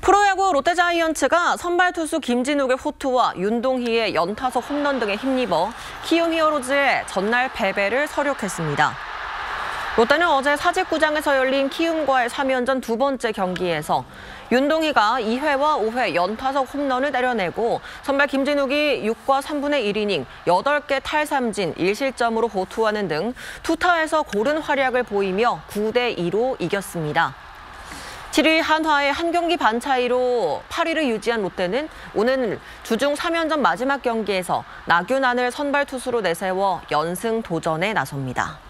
프로야구 롯데자이언츠가 선발 투수 김진욱의 호투와 윤동희의 연타석 홈런 등에 힘입어 키움 히어로즈의 전날 패배를 서력했습니다. 롯데는 어제 사직구장에서 열린 키움과의 3연전 두 번째 경기에서 윤동희가 2회와 5회 연타석 홈런을 때려내고 선발 김진욱이 6과 3분의 1이닝 8개 탈삼진 1실점으로 호투하는 등 투타에서 고른 활약을 보이며 9대2로 이겼습니다. 7위 한화의 한 경기 반 차이로 8위를 유지한 롯데는 오늘 주중 3연전 마지막 경기에서 나균안을 선발 투수로 내세워 연승 도전에 나섭니다.